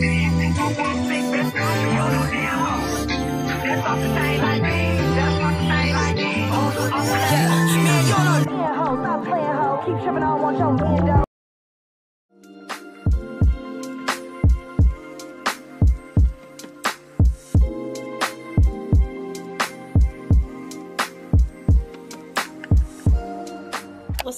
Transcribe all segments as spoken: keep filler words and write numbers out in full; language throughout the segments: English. What's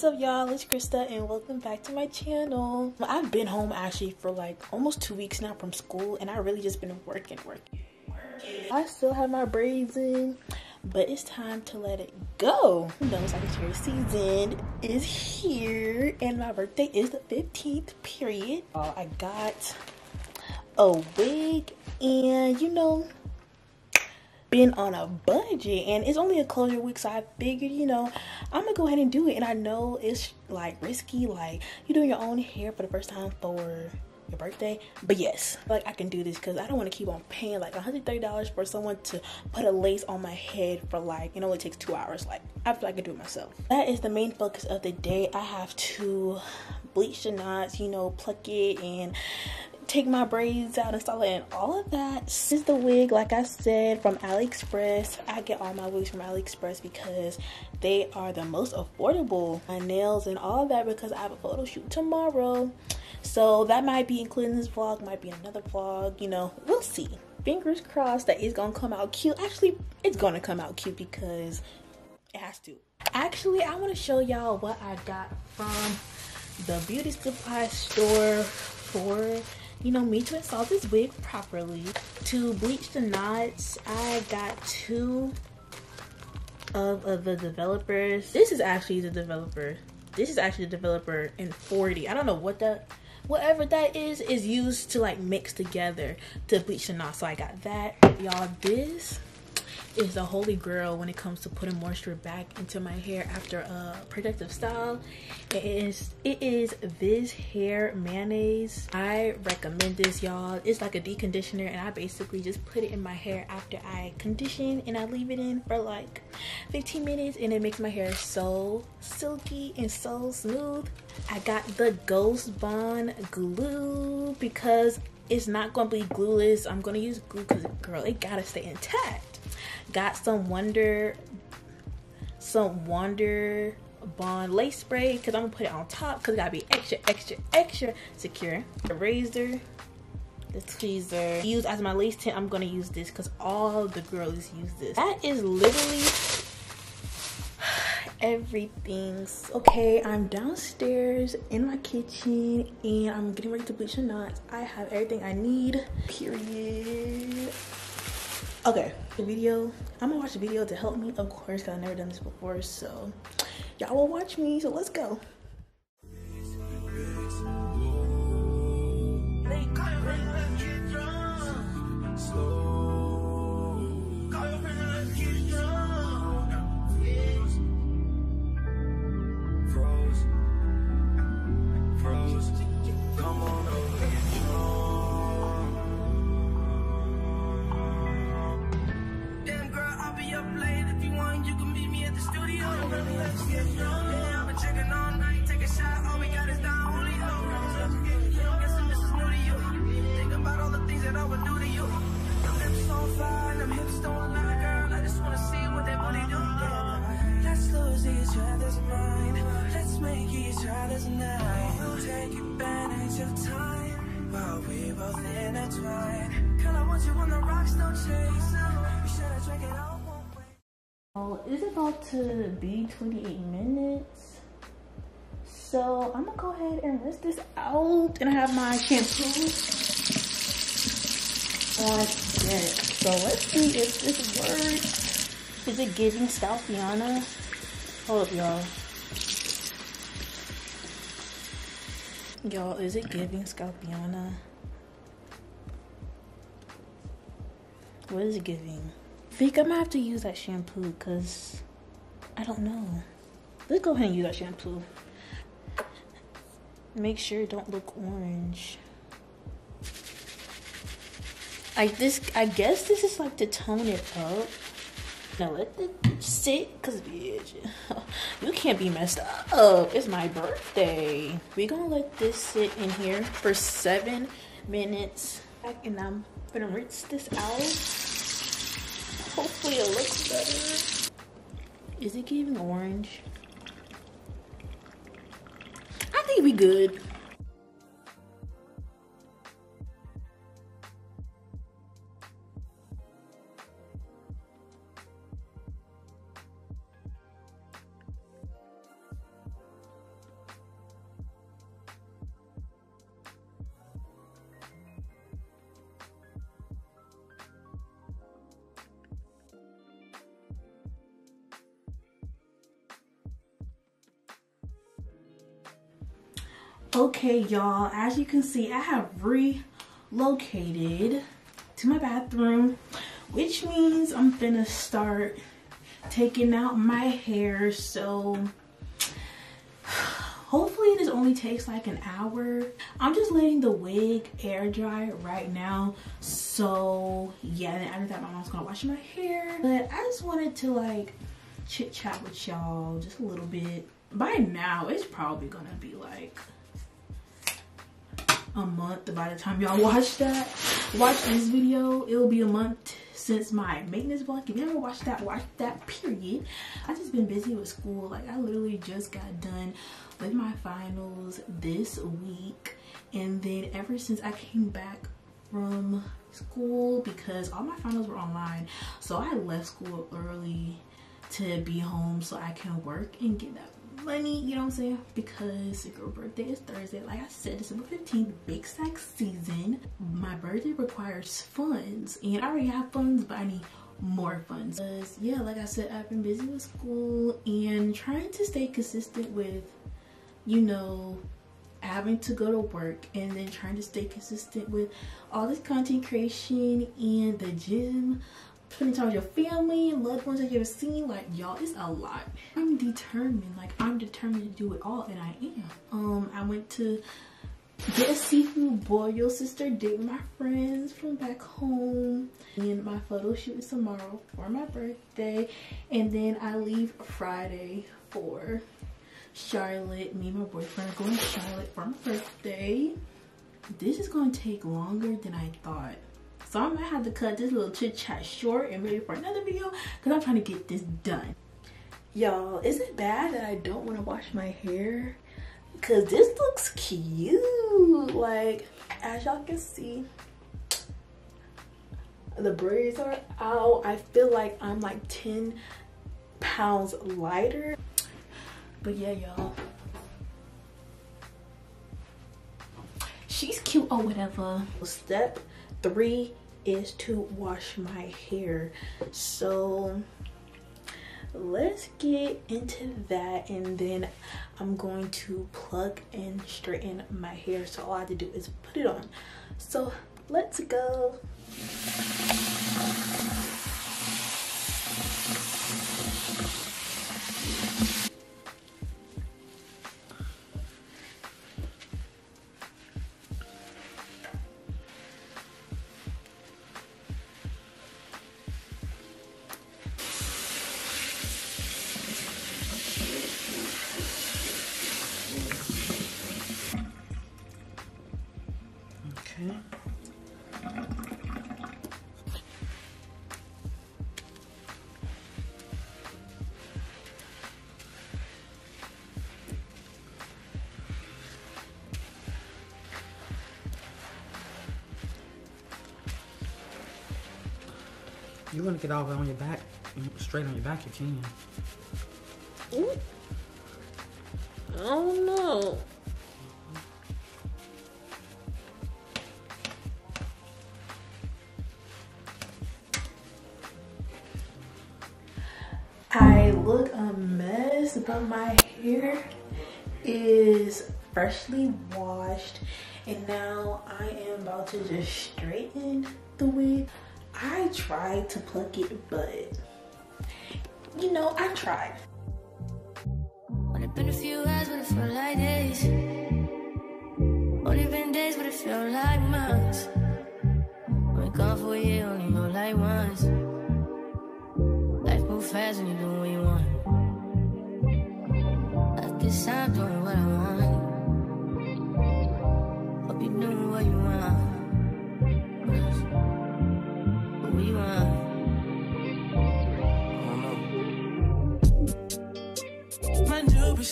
up y'all, it's Krista and welcome back to my channel. I've been home actually for like almost two weeks now from school and I really just been working, working, working. I still have my braids in, but it's time to let it go. Those like cherry season is here and my birthday is the fifteenth, period. Uh, I got a wig and you know, been on a budget and it's only a closure week, so I figured, you know, I'm gonna go ahead and do it. And I know it's like risky, like you're doing your own hair for the first time for your birthday, but yes, like I can do this because I don't want to keep on paying like one hundred thirty dollars for someone to put a lace on my head for like, it only takes two hours. Like I feel like I can do it myself. That is the main focus of the day. I have to bleach the knots, you know, pluck it and take my braids out and style it and all of that. This is the wig, like I said, from AliExpress. I get all my wigs from AliExpress because they are the most affordable. My nails and all of that because I have a photo shoot tomorrow. So that might be included in this vlog, might be another vlog, you know, we'll see. Fingers crossed that it's gonna come out cute. Actually, it's gonna come out cute because it has to. Actually, I wanna show y'all what I got from the beauty supply store for, you know, me to install this wig properly. To bleach the knots, I got two of, of the developers. This is actually the developer. This is actually the developer in forty. I don't know what that, whatever that is, is used to like mix together to bleach the knots. So I got that. Y'all, this is the holy grail when it comes to putting moisture back into my hair after a protective style. It is it is this hair mayonnaise. I recommend this, y'all. It's like a deep conditioner and I basically just put it in my hair after I condition and I leave it in for like fifteen minutes and it makes my hair so silky and so smooth. I got the Ghost Bond glue because it's not gonna be glueless. I'm gonna use glue because girl, it gotta stay intact. Got some wonder some wonder bond lace spray because I'm gonna put it on top because it gotta be extra extra extra secure. The razor, the tweezer used as my lace tint. I'm gonna use this because all the girls use this. That is literally everything. Okay, I'm downstairs in my kitchen and I'm getting ready to bleach the knots. I have everything I need, period. Okay, the video, I'm gonna watch the video to help me, of course, because I've never done this before, so y'all will watch me, so let's go. Well, it's about to be twenty-eight minutes, so I'm gonna go ahead and rinse this out. And I have my shampoo on deck, so let's see if this works. Is it giving Scalpiana? Hold up, y'all. Y'all, is it giving Scalpiana? What is it giving? I think I'm gonna have to use that shampoo because I don't know. Let's go ahead and use that shampoo. Make sure it don't look orange. I this I guess this is like to tone it up. Now let it sit, cause bitch, you can't be messed up. It's my birthday. We're gonna let this sit in here for seven minutes. back and I'm gonna rinse this out. Hopefully it looks better. Is it giving orange? I think we good. Okay, y'all, as you can see, I have relocated to my bathroom, which means I'm finna start taking out my hair. So hopefully this only takes like an hour. I'm just letting the wig air dry right now. So yeah, and after that my mom's gonna wash my hair. But I just wanted to like chit chat with y'all just a little bit. By now it's probably gonna be like a month by the time y'all watch that watch this video. It'll be a month since my maintenance vlog. If you never watched that, watch that, period. I just been busy with school. Like, I literally just got done with my finals this week, and then ever since I came back from school, because all my finals were online, so I left school early to be home so I can work and get that money, you know what I'm saying? Because your birthday is Thursday, like I said, December fifteenth, big sack season. My birthday requires funds, and I already have funds, but I need more funds. Because yeah, like I said, I've been busy with school and trying to stay consistent with, you know, having to go to work, and then trying to stay consistent with all this content creation and the gym, spending time with your family, loved ones that you ever seen. Like, y'all, it's a lot. I'm determined, like I'm determined to do it all, and I am. Um, I went to get a seafood boil, sister date with my friends from back home, and my photo shoot is tomorrow for my birthday, and then I leave Friday for Charlotte. Me and my boyfriend are going to Charlotte for my birthday. This is gonna take longer than I thought. So I might have to cut this little chit chat short and ready for another video because I'm trying to get this done. Y'all, is it bad that I don't want to wash my hair? Because this looks cute. Like, as y'all can see, the braids are out. I feel like I'm like ten pounds lighter. But yeah, y'all. She's cute or whatever. Step three is to wash my hair, so let's get into that, and then I'm going to plug and straighten my hair. So all I have to do is put it on, so let's go. You want to get all the way on your back, straight on your back, you can. Ooh. I don't know. I look a mess, but my hair is freshly washed, and now I am about to just straighten the wig. I tried to pluck it, but you know, I tried. Only been a few hours, but it felt like days. Only been days, but it felt like months. Only gone for a year, only know like once. Life moves fast and you do what you want. At this time, doing what I want. Hope you do what you want.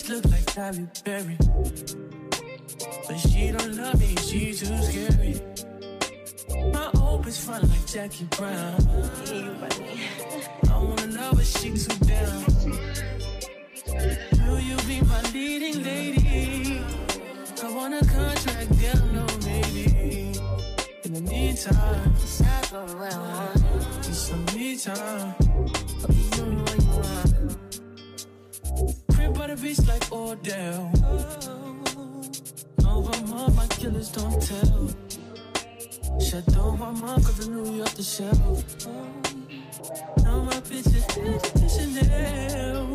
bitch look like Tyler Perry. But she don't love me, she too scary. My hope is fun like Jackie Brown. I wanna love her, she too down. Will you be my leading lady? I wanna contract down, no maybe. In the meantime, just go around. Just some me time. I'll be doing what you want. Crib by the beach like Odell. No, but mom, my killers don't tell. Shut down my mom, cause I knew you off the shelf. Now my bitch is traditional.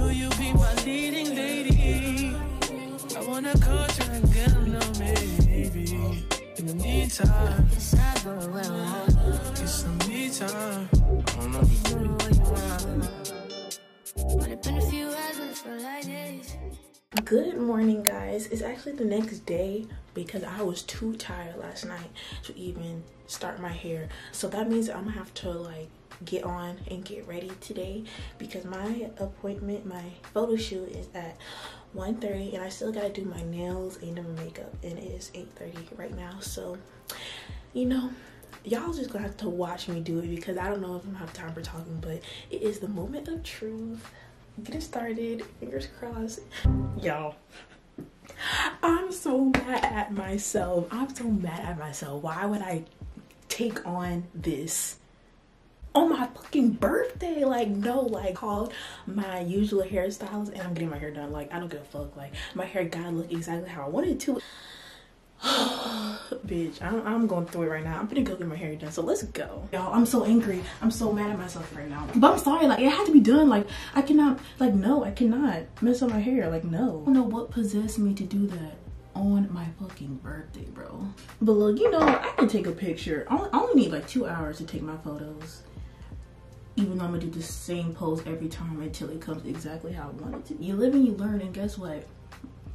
Will you be my leading lady? I wanna contract down, no maybe. In the meantime, I go around. Get some me time. I don't know if you know what you want. But it's been a few hours and I feel like this. Good morning, guys. It's actually the next day because I was too tired last night to even start my hair. So that means I'm gonna have to like get on and get ready today because my appointment, my photo shoot is at one thirty and I still gotta do my nails and my makeup, and it is eight thirty right now. So, you know, y'all just gonna have to watch me do it because I don't know if I'm gonna have time for talking, but it is the moment of truth. Getting started, fingers crossed. Y'all, I'm so mad at myself. I'm so mad at myself. Why would I take on this on my fucking birthday? Like, no, like, called my usual hairstylist and I'm getting my hair done. Like, I don't give a fuck. Like, my hair gotta look exactly how I wanted it to. Bitch, I'm, I'm going through it right now. I'm gonna go get my hair done, so let's go. Y'all, I'm so angry. I'm so mad at myself right now. But I'm sorry, like, it had to be done. Like, I cannot, like, no, I cannot mess up my hair. Like, no. I don't know what possessed me to do that on my fucking birthday, bro. But look, you know, I can take a picture. I only, I only need, like, two hours to take my photos. Even though I'm gonna do the same pose every time until it comes exactly how I want it to. You live and you learn, and guess what?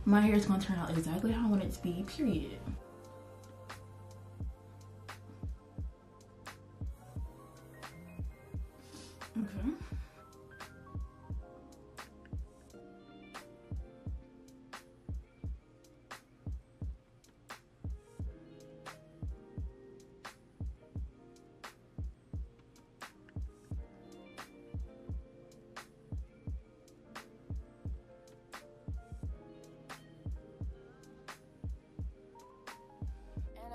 My hair is gonna turn out exactly how I want it to be, period. Okay.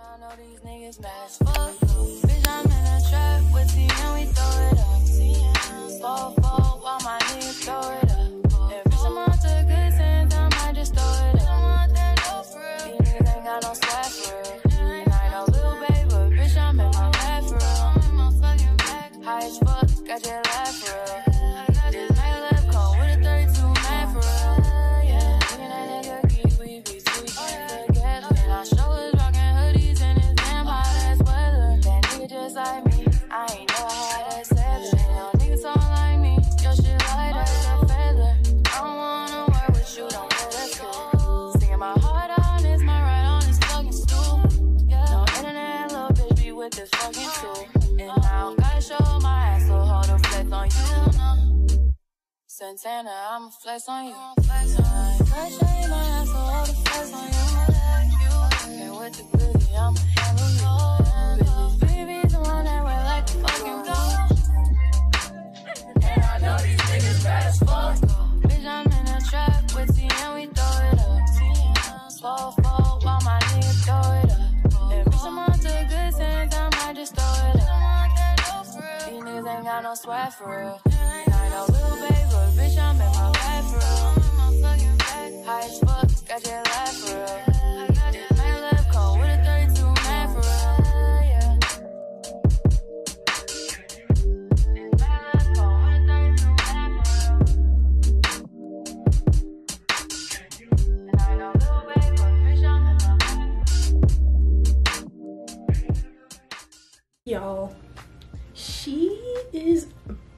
I know these niggas mad as fuck. Bitch, I'm in a trap with you and we throw it up. Fall, fall, while my niggas throw it up. Every time I took good sense, I might just throw it up. I want that no fruit. These niggas ain't got no slack for real. And I ain't no little babe, but bitch, I'm in my bag for real. I'm in my fucking bag. High as fuck, got your laugh for real. This night left call with a thirty-two man for real. Yeah, look at that nigga, keep we be sweet. Forget, and I show it. Like me. I ain't know how to say it. No niggas don't like me. Your shit light as a feather. I don't wanna work with you, don't know that's cool. Singing my heart on is my right on this fucking stool. No internet, little bitch be with this fucking tool. And I don't gotta show my ass, so hold a flex on you. Santana, I'ma flex on you. Flex on my ass, so hold a flex on you. And with the booty, I'ma handle you. One that way like the fucking ghost. And I know these niggas bad as fuck. Bitch, I'm in a trap with T and we throw it up. Fall, fall, while my niggas throw it up. Every time I took good sense, I might just throw it up. These niggas ain't got no swag for real. And I know little baby, but bitch, I'm in my bag for real. High as fuck, got your life for real. This man left cold with a thirty-two man for real. Y'all, she is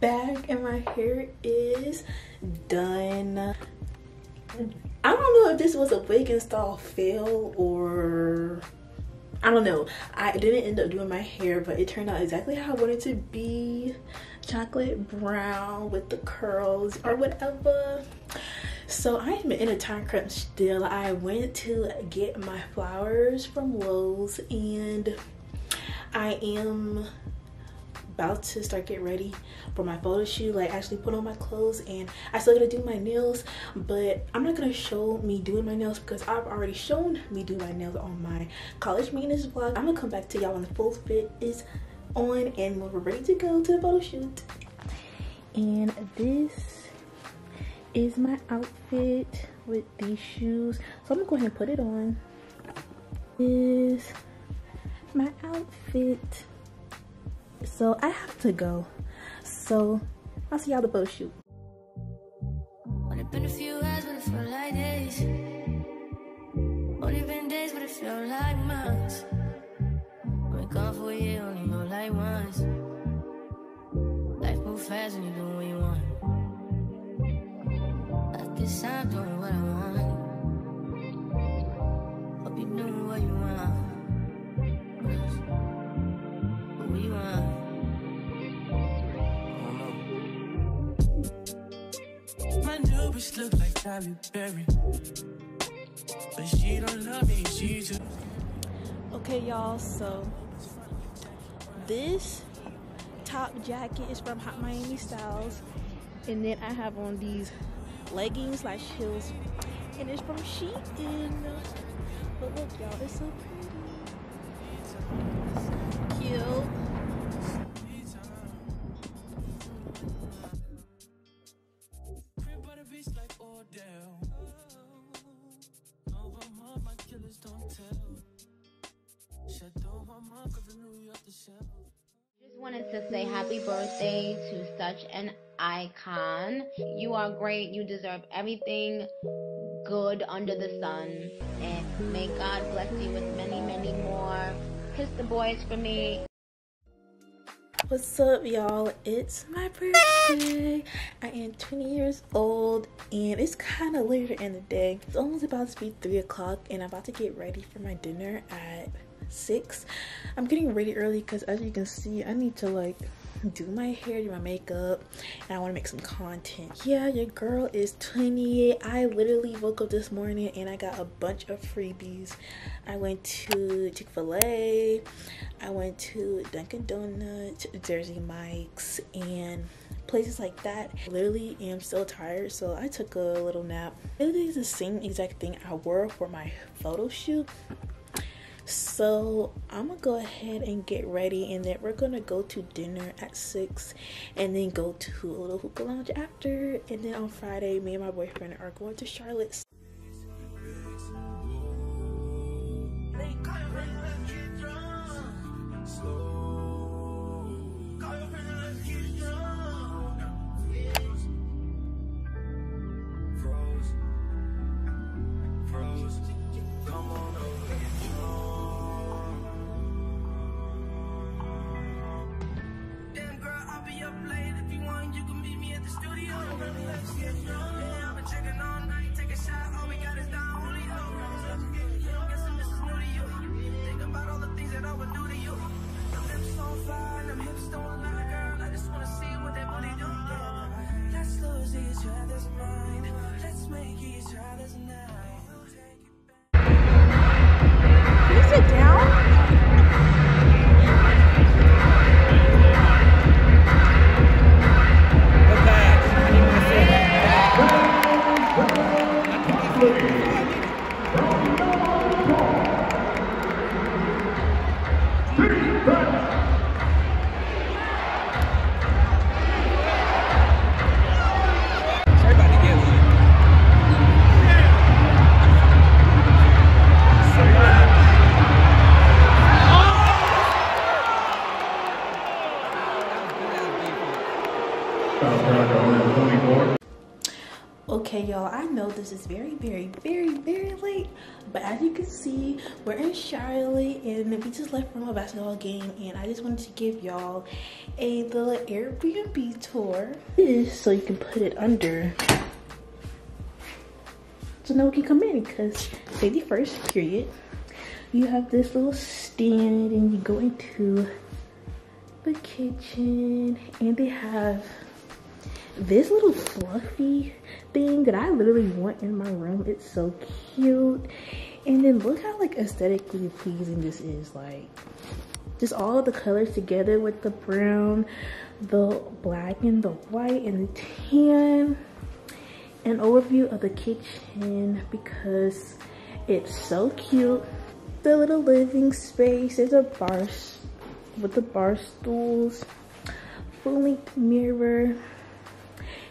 back and my hair is done. I don't know if this was a wig install fail or I don't know. I didn't end up doing my hair, but it turned out exactly how I wanted to be. Chocolate brown with the curls or whatever. So I am in a time crunch still. I went to get my flowers from Lowe's and I am about to start getting ready for my photo shoot, like actually put on my clothes, and I still gotta do my nails, but I'm not gonna show me doing my nails because I've already shown me do my nails on my college maintenance vlog. I'm gonna come back to y'all when the full fit is on and when we're ready to go to the photo shoot. And this is my outfit with these shoes, so I'm gonna go ahead and put it on. This is my outfit. So I have to go. So I'll see y'all at the photo shoot. Only been a few hours, but it felt like days. Only been days, but it felt like months. Been gone for a year, only go like once. Life moves fast when you do what you want. I guess I'm doing what I want. Hope you know what you want. Look like Tyler Perry, but she don't love me, she just... Okay y'all, so this top jacket is from Hot Miami Styles, and then I have on these leggings slash heels, and it's from Shein. But look y'all, it's so pretty, cute. Just wanted to say happy birthday to such an icon. You are great. You deserve everything good under the sun, and may God bless you with many, many more. Kiss the boys for me. What's up y'all, it's my birthday. I am twenty years old and it's kind of later in the day. It's almost about to be three o'clock, and I'm about to get ready for my dinner at six. I'm getting ready early because as you can see I need to like do my hair, do my makeup, and I want to make some content. Yeah, your girl is twenty-eight. I literally woke up this morning and I got a bunch of freebies. I went to Chick-fil-A, I went to Dunkin Donuts, Jersey Mike's, and places like that. Literally am so tired, so I took a little nap. It is the same exact thing I wore for my photo shoot. So I'm gonna go ahead and get ready, and then we're gonna go to dinner at six and then go to a little hookah lounge after, and then on Friday me and my boyfriend are going to Charlotte. Okay y'all, I know this is very very very very late, but as you can see we're in Charlotte and we just left from a basketball game, and I just wanted to give y'all a little Airbnb tour. This is so you can put it under so no one can come in, because safety first, period. You have this little stand and you go into the kitchen, and they have this little fluffy thing that I literally want in my room. It's so cute. And then look how like aesthetically pleasing this is. Like just all of the colors together with the brown, the black and the white and the tan. An overview of the kitchen because it's so cute. The little living space, there's a bar with the bar stools, full length mirror.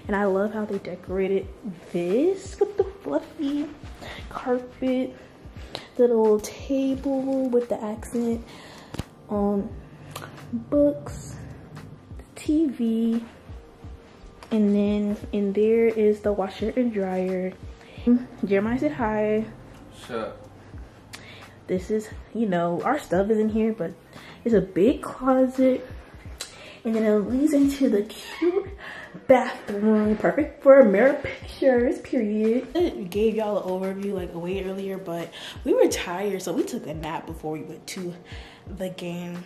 And I love how they decorated this with the fluffy carpet, the little table with the accent on books, the T V, and then in there is the washer and dryer. Jeremiah said hi. Sure. This is, you know, our stuff is in here, but it's a big closet. And then it leads into the cute bathroom, perfect for mirror pictures, period. I gave y'all an overview like way earlier, but we were tired, so we took a nap before we went to the game.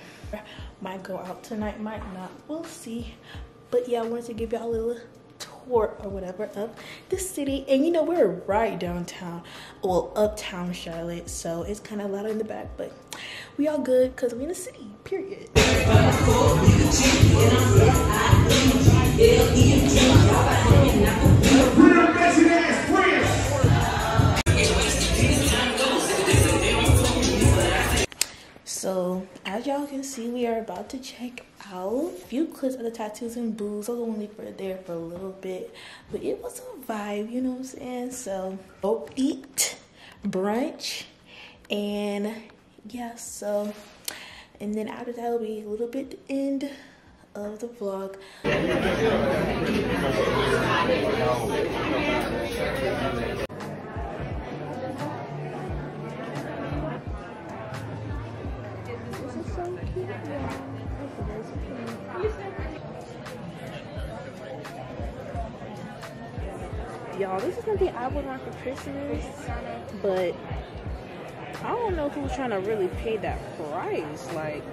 Might go out tonight, might not, we'll see. But yeah, I wanted to give y'all a little tour or whatever of the city. And you know, we're right downtown, well, uptown Charlotte, so it's kind of loud in the back, but we all good because we in the city, period. So as y'all can see, we are about to check out a few clips of the tattoos and booze. I was only for there for a little bit, but it was a vibe, you know what I'm saying? So go eat brunch, and yeah, so, and then after that will be a little bit the end of the vlog. This is so cute. Y'all, this is something I would want for Christmas, but I don't know who's trying to really pay that price. Like